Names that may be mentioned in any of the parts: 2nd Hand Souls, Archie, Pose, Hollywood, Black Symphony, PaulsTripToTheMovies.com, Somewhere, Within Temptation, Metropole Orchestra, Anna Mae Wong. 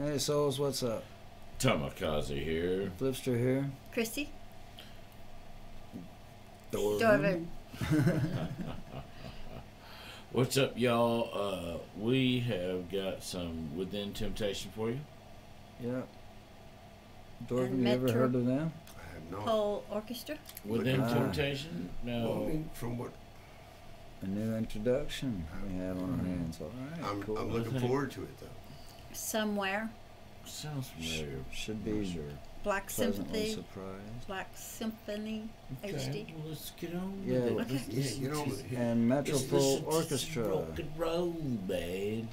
Hey, Souls, what's up? Tamikaze here. Flipster here. Christy. Dorvin. What's up, y'all? We have got some Within Temptation for you. Yeah. Dorvin, you ever heard of them? I have not. Metropole Orchestra? Within Temptation? No. Well, from what? A new introduction we have on our hands. All right. I'm looking forward to it, though. Somewhere. Sounds familiar. Should be sure. Black Symphony. Black Symphony. Okay. HD. Well, let's get on with it. Okay. Yeah, get on with it. And Metropole Orchestra. Rock and roll, man.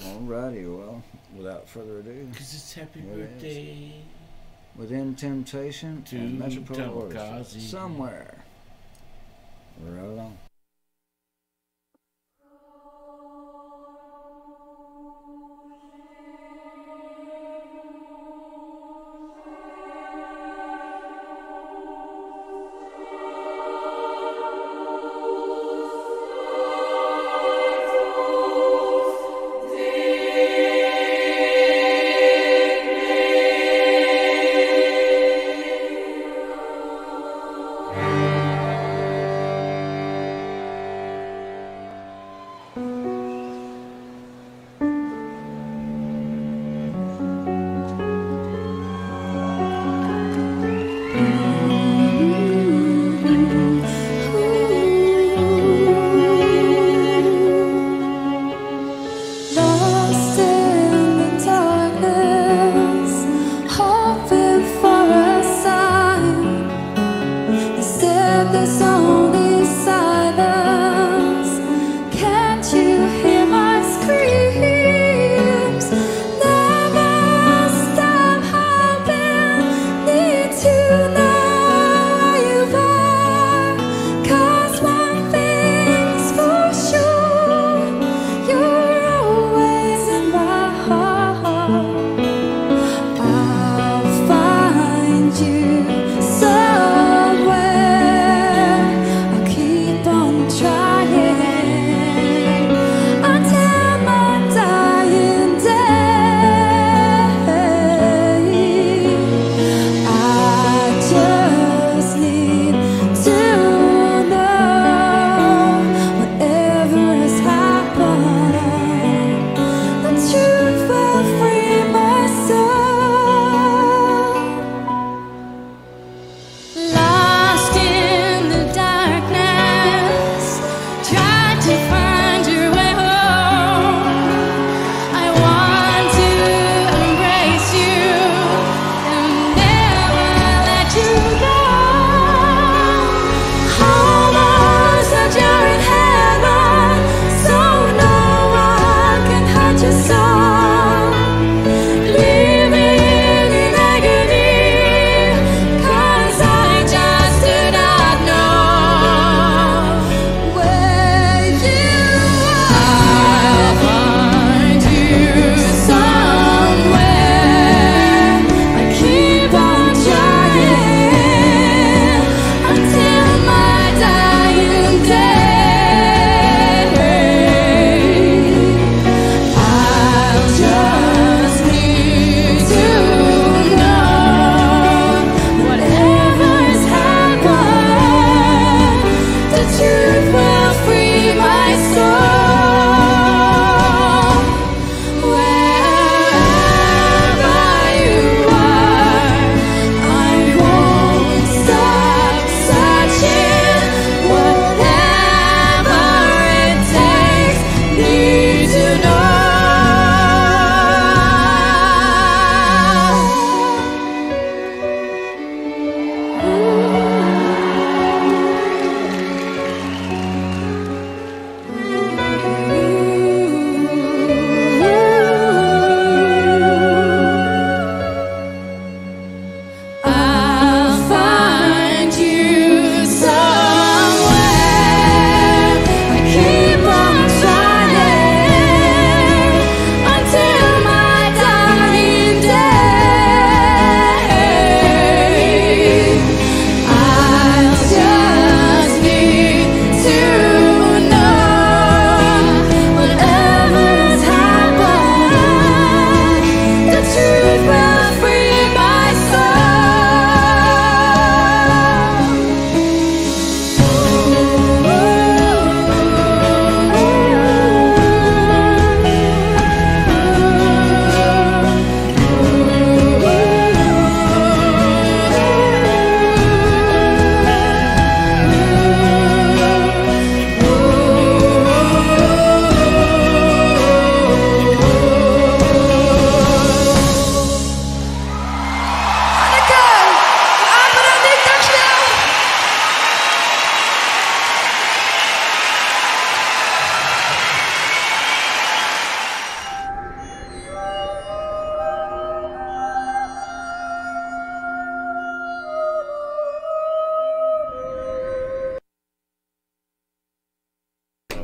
Alrighty, well, without further ado. Because it's happy birthday. Within Temptation to Metropole Orchestra. Somewhere. Roll on.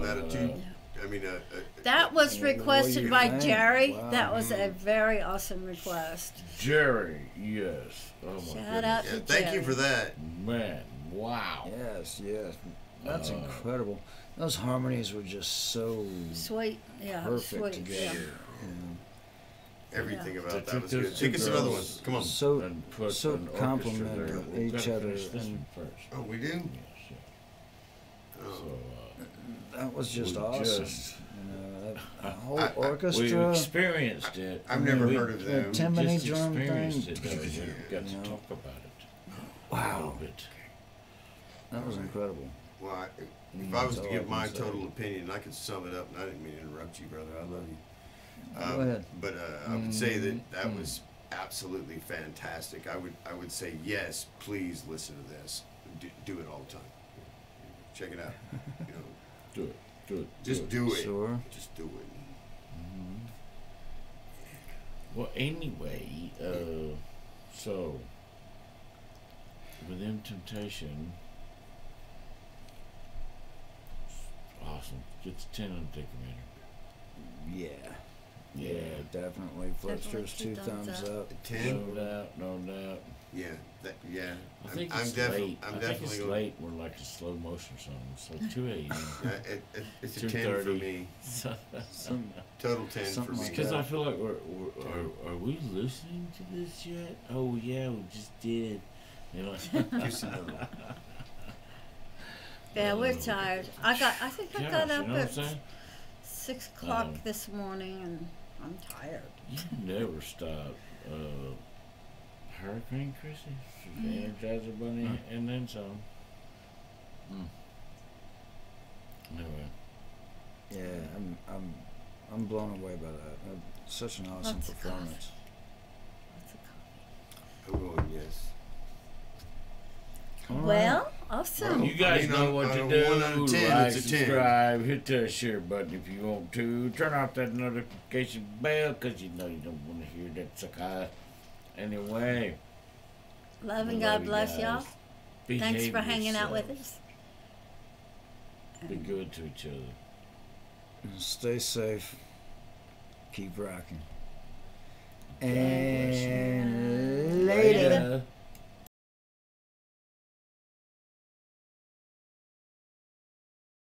attitude. I mean, that was requested by Jerry. Wow. That was a very awesome request. Jerry, yes. Oh my Shout out to Jerry. Thank you for that. Man, wow. Yes, yes. That's incredible. Those harmonies were just so sweet. Yeah, perfect sweet. Together. Yeah. Yeah. Everything about that was good. Take us another one. Come on. So complementing each other. And, oh, we did? Yes, yeah. Oh. So, that was just awesome. Just, that whole orchestra. We experienced it. I've never heard of that. The timpani drum thing. Got to talk about it. Wow. That was incredible. Well, if I was to give my total opinion, I could sum it up, and I didn't mean to interrupt you, brother. I love you. Go ahead. But I would say that was absolutely fantastic. I would say, yes, please listen to this. Do it all the time. Check it out. You know, do it. Do it. Just do it. Sure. Just do it. Mm-hmm. Well, anyway, so Within Temptation, awesome. Get the 10 on the decorator. Yeah. Yeah, definitely. Fletcher's two thumbs up. 10? No doubt, no doubt. Yeah, yeah. I think it's late. I think it's late. We're like a slow motion song. It's like 2 a.m. It's a 10 for me. Total 10 for me. Because I feel like we're are we listening to this yet? Oh yeah, we just did. You know. Yeah, we're tired. I got up at 6 o'clock this morning, and I'm tired. You never stop. Hurricane Chrissy, the Energizer Bunny, and then some. Anyway. Yeah, I'm blown away by that. Such an awesome performance. Lots of coffee. Oh yes. All well, right. Awesome. You guys know what to do. Like, subscribe, hit that share button if you want to. Turn off that notification bell because you know you don't want to hear that sucker. Anyway, love and God bless y'all. Thanks for hanging out with us. Be good to each other. Stay safe. Keep rocking. And later.